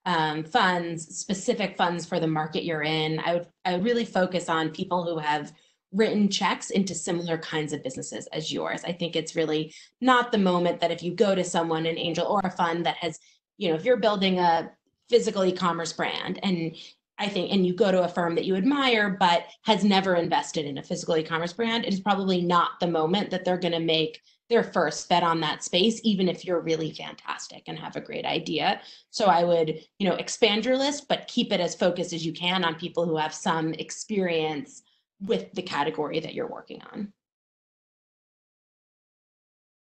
um, funds, specific funds for the market you're in. I would, I would really focus on people who have written checks into similar kinds of businesses as yours. I think it's really not the moment that if you go to someone, an angel or a fund that has, you know, if you're building a physical e-commerce brand, and I think, and you go to a firm that you admire but has never invested in a physical e-commerce brand, it is probably not the moment that they're going to make their first bet on that space, even if you're really fantastic and have a great idea. So I would, you know, expand your list, but keep it as focused as you can on people who have some experience with the category that you're working on.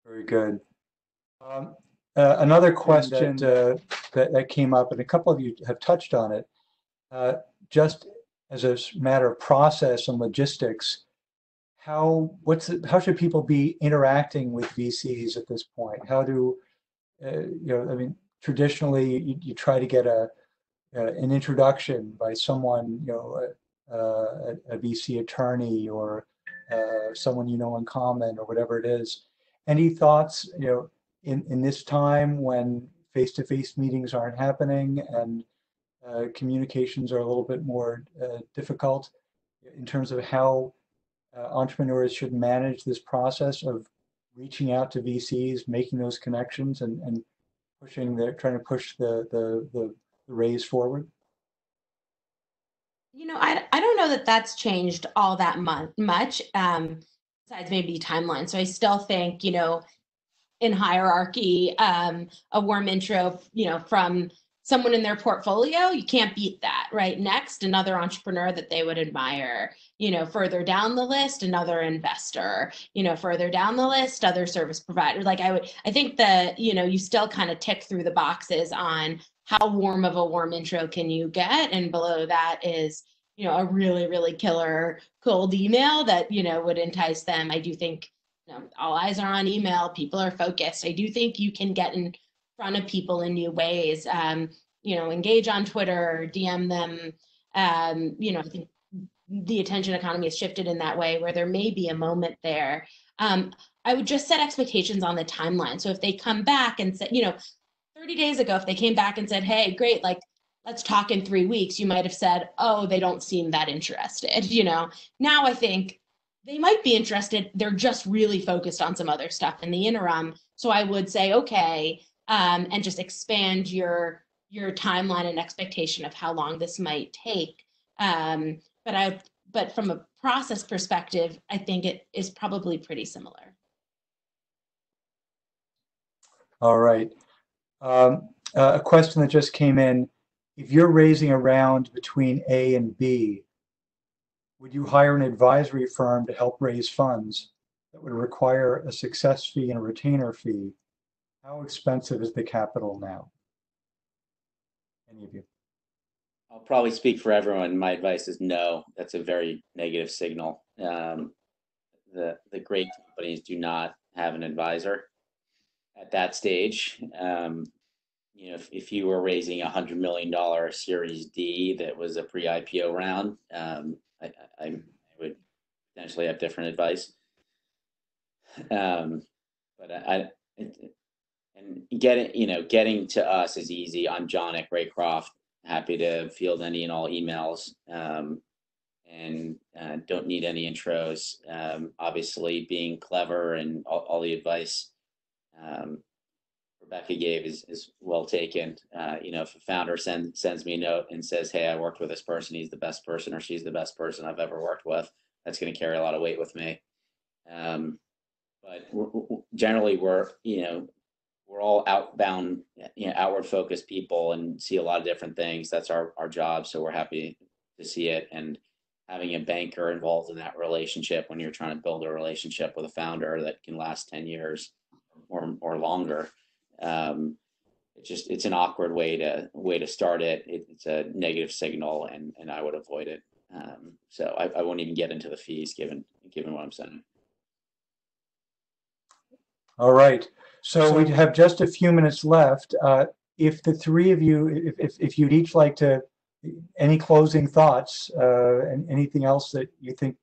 Very good. Um, Uh, another question uh, that, that came up, and a couple of you have touched on it, uh, just as a matter of process and logistics, how what's the, how should people be interacting with V Cs at this point? How do, uh, you know, I mean, traditionally you, you try to get a, uh, an introduction by someone, you know, uh, a, a V C attorney or uh, someone you know in common or whatever it is. Any thoughts, you know, in, in this time when face-to-face meetings aren't happening and uh, communications are a little bit more uh, difficult in terms of how uh, entrepreneurs should manage this process of reaching out to V Cs, making those connections, and, and pushing the, trying to push the, the, the, the raise forward? You know, I, I don't know that that's changed all that much, um, besides maybe timeline. So I still think, you know, in hierarchy, um, a warm intro, you know, from someone in their portfolio, you can't beat that, right? Next, another entrepreneur that they would admire, you know, further down the list, another investor, you know, further down the list, other service provider. Like I would, I think that, you know, you still kind of tick through the boxes on how warm of a warm intro can you get? And below that is, you know, a really, really killer cold email that, you know, would entice them. I do think, you know, all eyes are on email, people are focused. I do think you can get in front of people in new ways, um, you know, engage on Twitter, D M them, um, you know, I think the attention economy has shifted in that way where there may be a moment there. Um, I would just set expectations on the timeline. So if they come back and say, you know, thirty days ago, if they came back and said, hey, great, like, let's talk in three weeks, you might have said, oh, they don't seem that interested, you know. Now I think they might be interested, they're just really focused on some other stuff in the interim. So I would say, okay, Um, and just expand your your timeline and expectation of how long this might take. Um, but I, but from a process perspective, I think it is probably pretty similar. All right. Um, uh, a question that just came in: if you're raising a round between A and B, would you hire an advisory firm to help raise funds that would require a success fee and a retainer fee? How expensive is the capital now? Any of you? I'll probably speak for everyone. My advice is no. That's a very negative signal. Um, the the great companies do not have an advisor at that stage. Um, you know, if, if you were raising a hundred million dollar Series D that was a pre-I P O round, um, I, I, I would potentially have different advice. Um, but I. I it, And getting, you know, getting to us is easy. I'm John at Greycroft. Happy to field any and all emails, um, and uh, don't need any intros. Um, obviously, being clever and all, all the advice um, Rebecca gave is is well taken. Uh, you know, if a founder sends sends me a note and says, "Hey, I worked with this person. He's the best person, or she's the best person I've ever worked with," that's going to carry a lot of weight with me. Um, but we're, generally, we're you know. We're all outbound, you know, outward focused people and see a lot of different things. That's our, our job. So we're happy to see it. And having a banker involved in that relationship when you're trying to build a relationship with a founder that can last ten years or, or longer. Um, it's just, it's an awkward way to way to start it. it it's a negative signal and, and I would avoid it. Um, so I, I won't even get into the fees given, given what I'm saying. All right. So we have just a few minutes left. Uh, if the three of you, if, if, if you'd each like to, any closing thoughts uh, and anything else that you think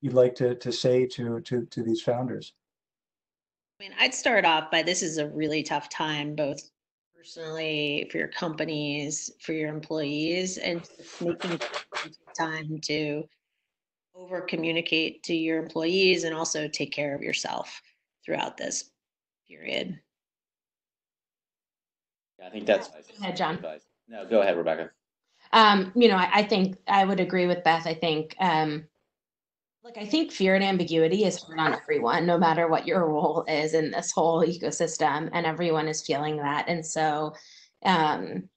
you'd like to, to say to, to, to these founders? I mean, I'd start off by this is a really tough time, both personally, for your companies, for your employees, and making time to over communicate to your employees and also take care of yourself throughout this period. Yeah, I think that's yeah. Go ahead, John. No, go ahead, Rebecca. Um, you know, I, I think I would agree with Beth. I think, um, look, I think fear and ambiguity is hard on everyone, no matter what your role is in this whole ecosystem, and everyone is feeling that. And so um,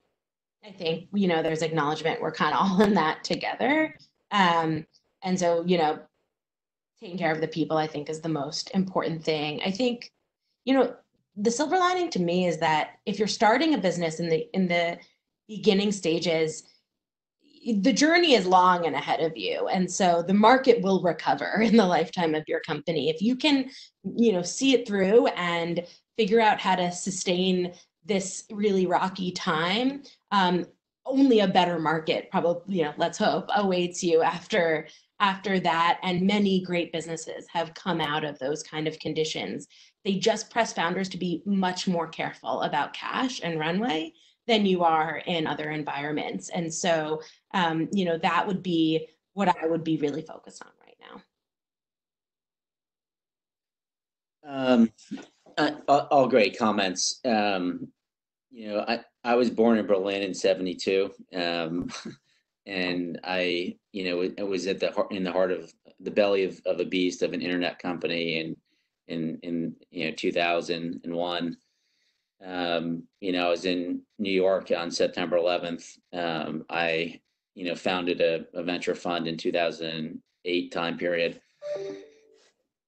I think, you know, there's acknowledgement we're kind of all in that together. Um, and so, you know, taking care of the people, I think, is the most important thing. I think, you know, the silver lining to me is that if you're starting a business in the in the beginning stages, the journey is long and ahead of you. And so the market will recover in the lifetime of your company. If you can, you know, see it through and figure out how to sustain this really rocky time, um, only a better market, probably, you know, let's hope, awaits you after after that. And many great businesses have come out of those kind of conditions. They just press founders to be much more careful about cash and runway than you are in other environments. And so, um, you know, that would be what I would be really focused on right now. Um, uh, all, all great comments. Um, you know, I, I was born in Berlin in seventy-two, um, and I, you know, it was at the heart, in the heart of the belly of, of a beast of an internet company, and in, in, you know, two thousand one, um, you know, I was in New York on September eleventh. Um, I, you know, founded a, a venture fund in two thousand eight time period.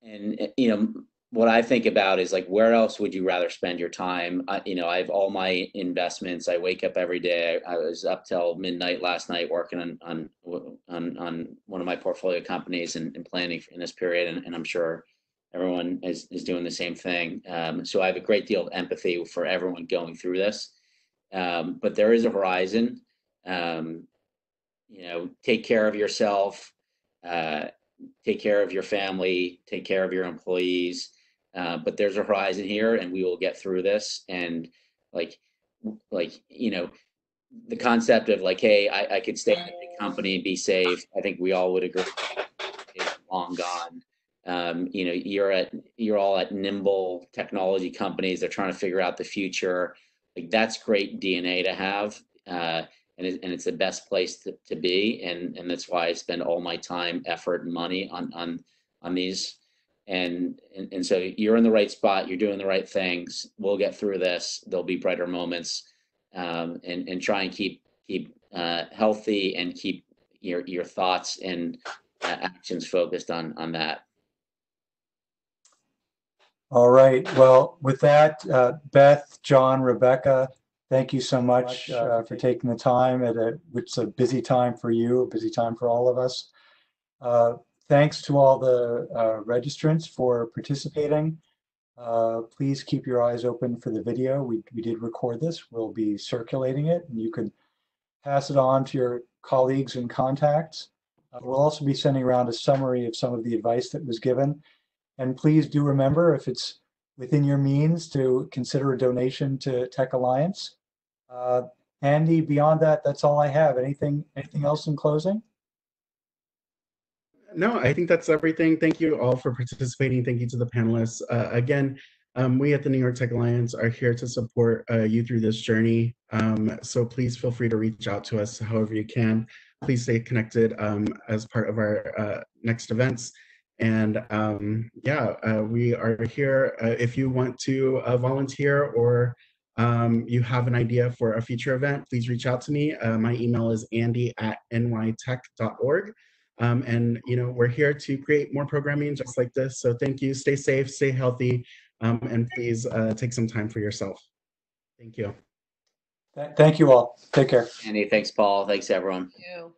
And, you know, what I think about is like, where else would you rather spend your time? I, you know, I have all my investments. I wake up every day. I, I was up till midnight last night working on on on, on one of my portfolio companies and, and planning in this period. And, and I'm sure everyone is, is doing the same thing. Um, so I have a great deal of empathy for everyone going through this. Um, but there is a horizon. Um, you know, take care of yourself. Uh, take care of your family. Take care of your employees. Uh, but there's a horizon here, and we will get through this. And like, like, you know, the concept of like, hey, I, I could stay in a big company and be safe, I think we all would agree it's long gone. Um, you know, you're at, you're all at nimble technology companies. They're trying to figure out the future. Like, that's great D N A to have. Uh, and, it, and it's the best place to, to be. And, and that's why I spend all my time, effort, and money on, on, on these. And, and and so you're in the right spot. You're doing the right things. We'll get through this. There'll be brighter moments, um, and and try and keep keep uh, healthy and keep your your thoughts and uh, actions focused on on that. All right. Well, with that, uh, Beth, John, Rebecca, thank you so much uh, for taking the time. At a, it's a busy time for you, a busy time for all of us. Uh, Thanks to all the uh, registrants for participating. Uh, please keep your eyes open for the video. We, we did record this. We'll be circulating it, and you can pass it on to your colleagues and contacts. Uh, we'll also be sending around a summary of some of the advice that was given. And please do remember, if it's within your means, to consider a donation to Tech Alliance. Uh, Andy, beyond that, that's all I have. Anything, anything else in closing? No, I think that's everything. Thank you all for participating. Thank you to the panelists. Uh, again, um, we at the New York Tech Alliance are here to support uh, you through this journey. Um, so please feel free to reach out to us however you can. Please stay connected um, as part of our uh, next events. And um, yeah, uh, we are here. Uh, if you want to uh, volunteer, or um, you have an idea for a future event, please reach out to me. Uh, my email is andy at n y tech dot org. Um, and, you know, we're here to create more programming just like this. So thank you. Stay safe, stay healthy, um, and please uh, take some time for yourself. Thank you. Thank you all. Take care. Andy, thanks, Paul. Thanks, everyone. Thank you.